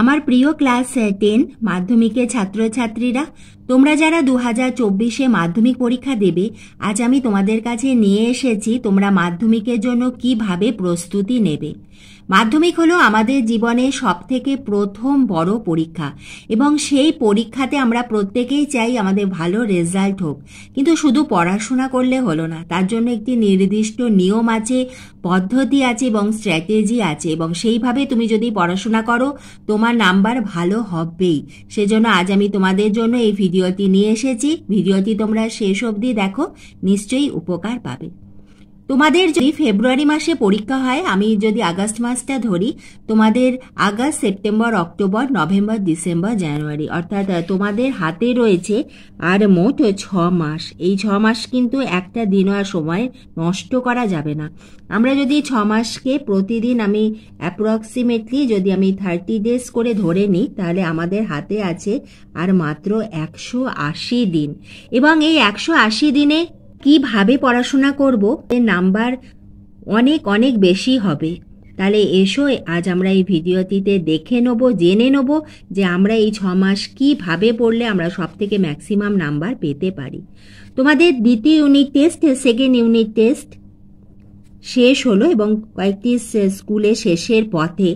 आमार प्रिय क्लास 10 माध्यमिके छात्र छात्रीरा तोमरा जारा 2024 माध्यमिक परीक्षा देबे आज आमी तोमादेर काछे निये एसेछि तोमरा माध्यमिकेर जोन्नो किभाबे प्रस्तुति नेबे। माध्यमिक हलो आमादेर जीवने सबथेके प्रथम बड़ परीक्षा एबं सेई परीक्षाते आमरा प्रत्येकेई चाई आमादेर भालो रेजाल्ट होक, किन्तु शुधु पढ़ाशोना करले हलो ना, तार जोन्नो एकटी निर्दिष्ट नियम आछे, पद्धति आछे एबं स्ट्र्याटेजी आछे एबं सेइभाबे तुमि जोदि पढ़ाशोना करो तोमार नाम्बार भालो हबेई। सेजोन्नो आज आमि तोमादेर जोन्नो एई ভিডিওটি নিয়ে এসেছি। ভিডিওটি তোমরা শেষ অবধি দেখো, নিশ্চয়ই উপকার পাবে। তোমাদের যদি ফেব্রুয়ারি মাসে পরীক্ষা হয়, আমি যদি আগস্ট মাসটা ধরি, তোমাদের August, September, October, November, December, January, অর্থাৎ তোমাদের হাতে রয়েছে আর মোট 6 মাস। এই 6 মাস কিন্তু একটা দিনও আর সময় নষ্ট করা যাবে না। আমরা যদি 6 মাসকে প্রতিদিন আমি অ্যাপ্রক্সিমেটলি যদি আমি 30 days করে ধরে নিই, তাহলে আমাদের হাতে আছে আর মাত্র 180 দিন। এবং এই 180 দিনে কিভাবে পড়াশোনা করব, এর নাম্বার অনেক অনেক বেশি হবে। তাহলে এসো আজ আমরা এই ভিডিওটিতে দেখে নেব, জেনে নেব যে আমরা এই 6 মাস কিভাবে পড়লে আমরা সবথেকে ম্যাক্সিমাম নাম্বার পেতে পারি। তোমাদের দ্বিতীয় unit test, second unit test শেষ হলো এবং কয়েকটি স্কুলে শেষের পথে।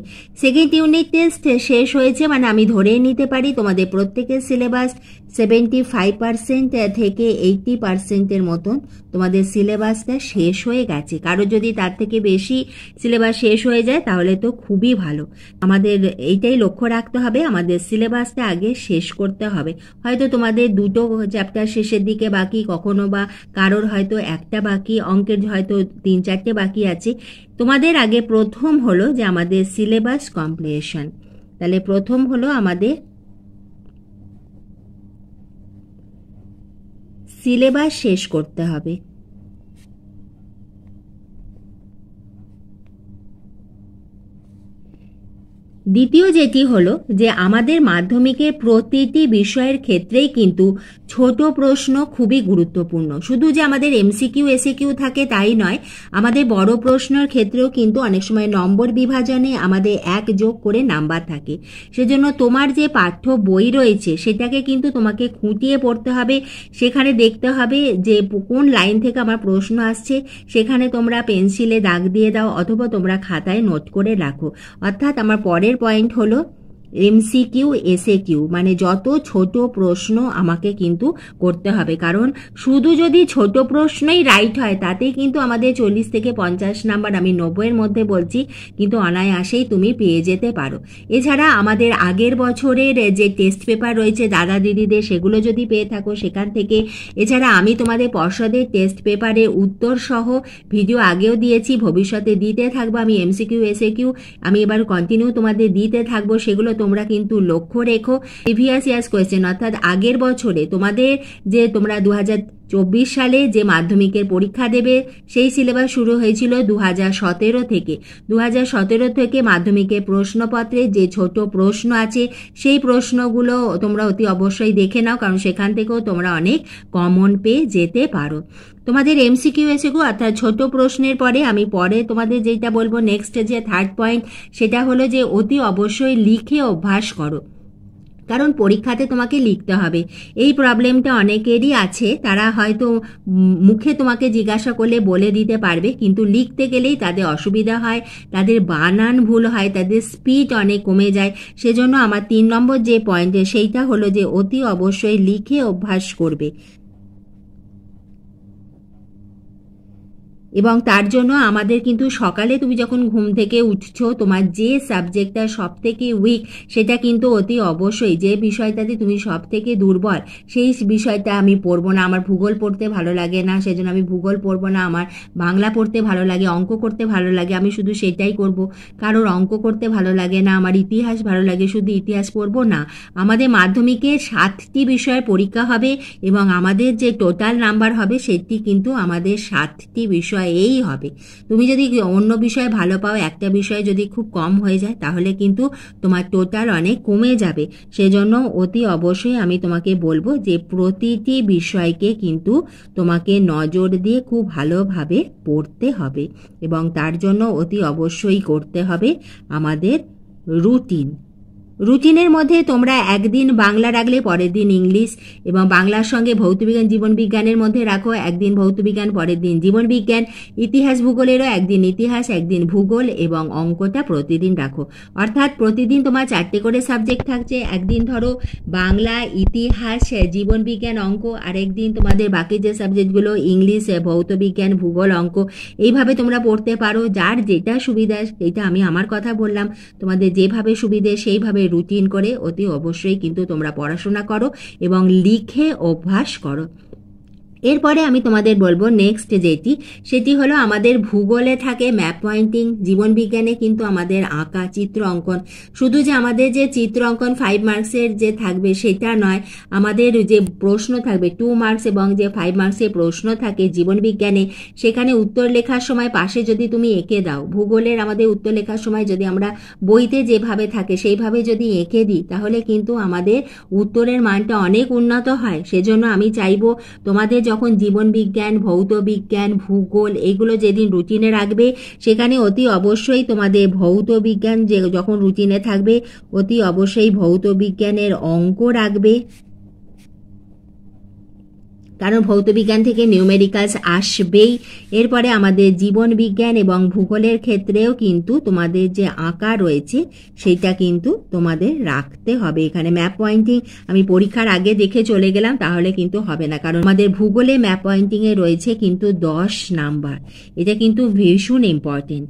সেকেন্ড ইউনিট টেস্ট শেষ হয়েছে মানে আমি ধরে নিতে পারি তোমাদের প্রত্যেকের সিলেবাস 75% থেকে 80%-এর মতন তোমাদের সিলেবাসটা শেষ হয়ে গেছে। কারো যদি তার থেকে বেশি সিলেবাস শেষ হয়ে যায় তাহলে তো খুবই ভালো। আমাদের এইটাই লক্ষ্য রাখতে হবে, আমাদের সিলেবাসটা আগে শেষ করতে হবে। হয়তো তোমাদের 2টো চ্যাপ্টার শেষের দিকে বাকি, কখনো বা কারোর হয়তো একটা বাকি, অঙ্কের হয়তো 3-4টে বাকি আছে। তোমাদের আগে প্রথম হলো যে আমাদের সিলেবাস কমপ্লিশন। তাহলে প্রথম হলো আমাদের সিলেবাস শেষ করতে হবে। দ্বিতীয় যেটি হলো যে আমাদের মাধ্যমিকে প্রতিটি বিষয়ের ক্ষেত্রেই কিন্তু ছোট প্রশ্ন খুবই গুরুত্বপূর্ণ। শুধু যে আমাদের এমসিকিউ এসিকিউ থাকে তাই নয়, আমাদের বড় প্রশ্নের ক্ষেত্রেও কিন্তু অনেক সময় নম্বর বিভাজনে আমাদের 1 যোগ করে নাম্বার থাকে। সেজন্য তোমার যে পাঠ্য বই রয়েছে সেটাকে কিন্তু তোমাকে খুঁটিয়ে পড়তে হবে। সেখানে দেখতে হবে যে কোন লাইন থেকে আমার প্রশ্ন আসছে, সেখানে তোমরা পেন্সিলে দাগ দিয়ে দাও অথবা তোমরা খাতায় নোট করে রাখো। অর্থাৎ আমার পরের পয়েন্ট হলো এমসিকিউ এসএকিউ, মানে যত ছোট প্রশ্ন আমাকে কিন্তু করতে হবে। কারণ শুধু যদি ছোট প্রশ্নই রাইট হয় তাতেই কিন্তু আমাদের 40 থেকে 50 নাম্বার, আমি 90-এর মধ্যে বলছি, কিন্তু অনায়াসেই তুমি পেয়ে যেতে পারো। এছাড়া আমাদের আগের বছরের যে টেস্ট পেপার রয়েছে দাদা দিদিদের, সেগুলো যদি পেয়ে থাকো সেখান থেকে, এছাড়া আমি তোমাদের পর্ষদের টেস্ট পেপারের উত্তরসহ ভিডিও আগেও দিয়েছি, ভবিষ্যতে দিতে থাকবো। আমি এমসিকিউ এসএকিউ আমি এবার কন্টিনিউ তোমাদের দিতে থাকবো, সেগুলো তোমরা কিন্তু লক্ষ্য রেখো। প্রিভিয়াস ইয়ার্স কোয়েশ্চেন, অর্থাৎ আগের বছরে তোমাদের যে তোমরা 2024 সালে যে মাধ্যমিকের পরীক্ষা দেবে সেই সিলেবাস শুরু হয়েছিল 2017 থেকে। 2017 থেকে মাধ্যমিকের প্রশ্নপত্রে যে ছোট প্রশ্ন আছে সেই প্রশ্নগুলো তোমরা অতি অবশ্যই দেখে নাও, কারণ সেখান থেকেও তোমরা অনেক কমন পেয়ে যেতে পারো। তোমাদের এমসিকিউ এসএকিউ অর্থাৎ ছোট প্রশ্নের পরে আমি পরে তোমাদের যেটা বলবো নেক্সট যে থার্ড পয়েন্ট, সেটা হলো যে অতি অবশ্যই লিখে অভ্যাস করো। কারণ পরীক্ষাতে তোমাকে লিখতে হবে। এই প্রবলেমটা অনেকেরই আছে, তারা হয়তো মুখে তোমাকে জিজ্ঞাসা করলে বলে দিতে পারবে, কিন্তু লিখতে গেলেই তাদের অসুবিধা হয়, তাদের বানান ভুল হয়, তাদের স্পিড অনেক কমে যায়। সেজন্য আমার 3 নম্বর যে পয়েন্ট সেইটা হলো যে অতি অবশ্যই লিখে অভ্যাস করবে। এবং তার জন্য আমাদের কিন্তু সকালে তুমি যখন ঘুম থেকে উঠছো তোমার যে সাবজেক্টটা সব থেকে উইক সেটা কিন্তু অতি অবশ্যই, যে বিষয়টাতে তুমি সব থেকে দুর্বল সেই বিষয়টা আমি পড়বো না, আমার ভূগোল পড়তে ভালো লাগে না সেজন্য আমি ভূগোল পড়বো না, আমার বাংলা পড়তে ভালো লাগে, অঙ্ক করতে ভালো লাগে আমি শুধু সেটাই করব, কারোর অঙ্ক করতে ভালো লাগে না, আমার ইতিহাস ভালো লাগে শুধু ইতিহাস পড়বো না। আমাদের মাধ্যমিকে 7টি বিষয়ের পরীক্ষা হবে এবং আমাদের যে টোটাল নাম্বার হবে সেটি কিন্তু আমাদের 7টি বিষয় এই হবে। তুমি যদি অন্য বিষয়ে ভালো পাও, একটা বিষয়ে যদি খুব কম হয়ে যায় তাহলে কিন্তু তোমার টোটাল অনেক কমে যাবে। সেজন্য অতি অবশ্যই আমি তোমাকে বলবো যে প্রতিটি বিষয়কে কিন্তু তোমাকে নজর দিয়ে খুব ভালোভাবে পড়তে হবে এবং তার জন্য অতি অবশ্যই করতে হবে আমাদের রুটিন। रुटिनेर मध्य तोमरा एक दिन बांगला राखले परेर दिन इंग्लिश एबं बांगलार संगे भौतिक विज्ञान जीवन विज्ञानेर मध्य राखो एक दिन भौतिक विज्ञान परेर दिन जीवन विज्ञान इतिहास भूगोलेरो एक दिन इतिहास एक दिन भूगोल एबं अंकटा प्रतिदिन राखो अर्थात प्रतिदिन तोमार चारटे करे सबजेक्ट थाकछे एक दिन धरो बांगला इतिहास जीवन विज्ञान अंक और एक दिन तोमादेर बाकी जे सबजेक्टगुलो इंग्लिश भौतिक विज्ञान भूगोल अंक एइभावे तोमरा पढ़ते पारो जार जेटा सुविधा सेटा आमि आमार कथा बोललाम तोमादेर जेभावे सुविधा सेइभावे रुटीन करे अति अवश्यई किन्तु तोमरा पढ़ाशोना करो एबं लिखे अभ्यास करो। एरपर आमी तोमादेर बोलबो नेक्स्ट जेटी सेटी हलो आमादेर भूगोले थाके मैप पॉइंटिंग जीवन विज्ञाने किन्तु आमादेर आँका चित्र अंकन शुधु जे आमादेर जे चित्र अंकन 5 मार्क्सेर जे थाकबे सेटा नय आमादेर जे प्रश्न थाकबे 2 मार्क्स एबं जे 5 मार्क्सेर प्रश्न थाके जीवन विज्ञाने सेखाने उत्तर लेखार समय पाशे जदि तुमी एँके दाओ भूगोलेर आमादेर उत्तर लेखार समय जदि आमरा बोइते जेभावे थाके सेइभावे जदि एँके दिई ताहले किन्तु आमादेर उत्तरेर मानटा अनेक उन्नत हय। सेजोन्नो आमी चाइबो तोमादेर যখন জীবন বিজ্ঞান ভৌত বিজ্ঞান ভূগোল এগুলো যেদিন রুটিনে রাখবে সেখানে অতি অবশ্যই তোমাদের ভৌত বিজ্ঞান যে যখন রুটিনে থাকবে অতি অবশ্যই ভৌত বিজ্ঞানের অঙ্ক রাখবে कारण भौत विज्ञान थेके न्यूमेरिकल्स आसबेई। एरपरे आमादेर जीवन विज्ञान एबं भूगोलेर क्षेत्रेओ किन्तु तोमादेर जे आँका रयेछे सेटा किन्तु तोमादेर राखते हबे। एखाने मैप पॉइंटिंग आमी परीक्षार आगे देखे चले गेलाम ताहले किन्तु हबे ना कारण आमादेर भूगोले मैप पॉइंटिंगे रयेछे किन्तु 10 नाम्बार एटा किन्तु भीषण इम्पर्टेंट।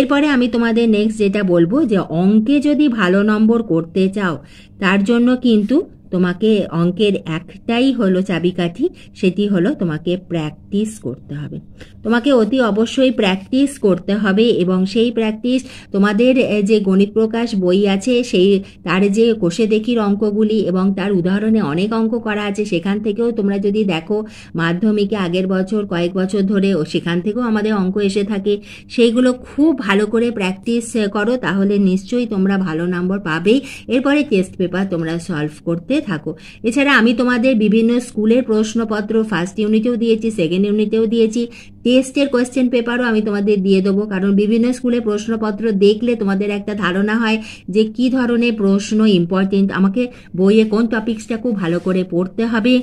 एरपरे आमी तोमादेर नेक्स्ट जेटा बोलबो जे अंके जदि भालो नम्बर करते चाओ तार जोन्नो किन्तु তোমাকে অঙ্কের একটাই হলো চাবিকাঠি সেটি হলো তোমাকে প্র্যাকটিস করতে হবে। তোমাকে অতি অবশ্যই প্র্যাকটিস করতে হবে এবং সেই প্র্যাকটিস তোমাদের যে গণিত প্রকাশ বই আছে সেই তার যে কোষে দেখির অঙ্কগুলি এবং তার উদাহরণে অনেক অঙ্ক করা আছে সেখান থেকেও তোমরা যদি দেখো মাধ্যমিকে আগের বছর কয়েক বছর ধরে ও সেখান থেকেও আমাদের অঙ্ক এসে থাকে সেইগুলো খুব ভালো করে প্র্যাকটিস করো তাহলে নিশ্চয়ই তোমরা ভালো নম্বর পাবে। এরপরে টেস্ট পেপার তোমরা সলভ করতে থাকো। এছাড়া আমি তোমাদের বিভিন্ন স্কুলের প্রশ্নপত্র ফার্স্ট ইউনিটেও দিয়েছি সেকেন্ড ইউনিটেও দিয়েছি টেস্টের কোয়েশ্চেন পেপারও আমি তোমাদের দিয়ে দেবো কারণ বিভিন্ন স্কুলের প্রশ্নপত্র দেখলে তোমাদের একটা ধারণা হয় যে কি ধরনের প্রশ্ন ইম্পর্টেন্ট আমাকে বইয়ে কোন টপিকসটা খুব ভালো করে পড়তে হবে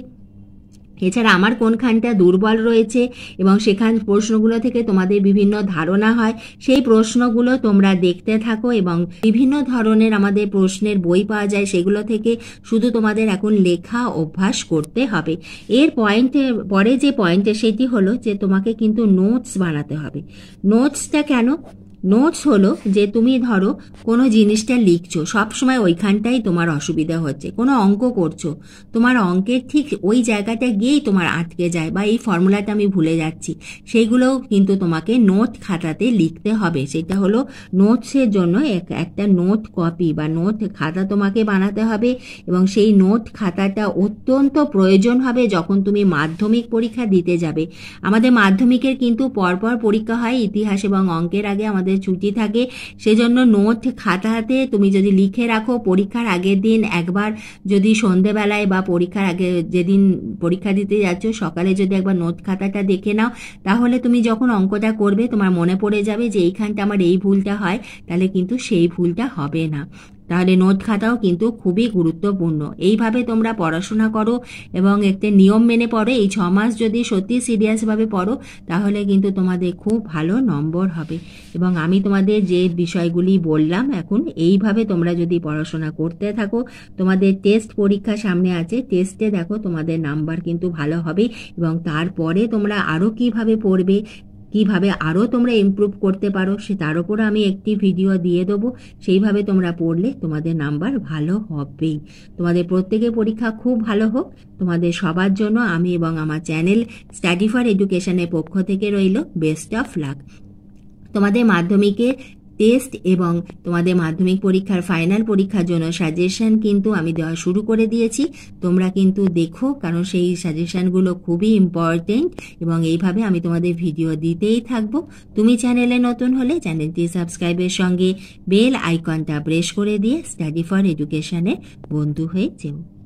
এছাড়া আমার কোনখানটা দুর্বল রয়েছে এবং সেখান প্রশ্নগুলো থেকে তোমাদের বিভিন্ন ধারণা হয় সেই প্রশ্নগুলো তোমরা দেখতে থাকো এবং বিভিন্ন ধরনের আমাদের প্রশ্নের বই পাওয়া যায় সেগুলো থেকে শুধু তোমাদের এখন লেখা অভ্যাস করতে হবে। এর পরে যে পয়েন্ট সেটি হলো যে তোমাকে কিন্তু নোটস বানাতে হবে। নোটসটা কেন নোটস হলো যে তুমি ধরো কোনো জিনিসটা লিখছো সব সময় ওইখানটাই তোমার অসুবিধা হচ্ছে কোনো অঙ্ক করছো তোমার অঙ্কের ঠিক ওই জায়গাটা গিয়েই তোমার আটকে যায় বা এই ফর্মুলাটা আমি ভুলে যাচ্ছি সেইগুলোও কিন্তু তোমাকে নোট খাতাতে লিখতে হবে সেটা হলো নোটসের জন্য একটা নোট কপি বা নোট খাতা তোমাকে বানাতে হবে এবং সেই নোট খাতাটা অত্যন্ত প্রয়োজন হবে যখন তুমি মাধ্যমিক পরীক্ষা দিতে যাবে। আমাদের মাধ্যমিকের কিন্তু পরপর পরীক্ষা হয় ইতিহাস এবং অঙ্কের আগে আমাদের ছুটি থাকে সেজন্য নোট খাতাতে তুমি যদি লিখে রাখো পরীক্ষার আগের দিন একবার যদি সন্ধ্যেবেলায় বা পরীক্ষার আগে যেদিন পরীক্ষা দিতে যাচ্ছ সকালে যদি একবার নোট খাতাটা দেখে নাও তাহলে তুমি যখন অঙ্কটা করবে তোমার মনে পড়ে যাবে যে এইখানটা আমার এই ভুলটা হয় তাহলে কিন্তু সেই ভুলটা হবে না। তাহলে নোট খাতাও কিন্তু খুবই গুরুত্বপূর্ণ। এইভাবে তোমরা পড়াশোনা করো এবং একটা নিয়ম মেনে পড়ো। এই 6 মাস যদি সত্যি সিরিয়াসভাবে পড়ো তাহলে কিন্তু তোমাদের খুব ভালো নম্বর হবে এবং আমি তোমাদের যে বিষয়গুলি বললাম এখন এইভাবে তোমরা যদি পড়াশোনা করতে থাকো তোমাদের টেস্ট পরীক্ষা সামনে আছে টেস্টে দেখো তোমাদের নাম্বার কিন্তু ভালো হবে এবং তারপরে তোমরা আরও কীভাবে পড়বে কিভাবে আরও তোমরা ইমপ্রুভ করতে পারো সে তার উপর আমি একটি ভিডিও দিয়ে দেবো সেইভাবে তোমরা পড়লে তোমাদের নাম্বার ভালো হবেই। তোমাদের প্রত্যেকের পরীক্ষা খুব ভালো হোক তোমাদের সবার জন্য আমি এবং আমার চ্যানেল স্টাডি ফর এডুকেশনের পক্ষ থেকে রইল বেস্ট অফ লাক। তোমাদের মাধ্যমিকের টেস্ট এবং তোমাদের মাধ্যমিক পরীক্ষার ফাইনাল পরীক্ষার জন্য সাজেশন কিন্তু আমি দেওয়া শুরু করে দিয়েছি তোমরা কিন্তু দেখো কারণ সেই সাজেশনগুলো খুবই ইম্পর্টেন্ট এবং এইভাবে আমি তোমাদের ভিডিও দিতেই থাকব। তুমি চ্যানেলে নতুন হলে চ্যানেলটি সাবস্ক্রাইবের সঙ্গে বেল আইকনটা প্রেস করে দিয়ে স্টাডি ফর এডুকেশনে বন্ধু হয়ে যেও।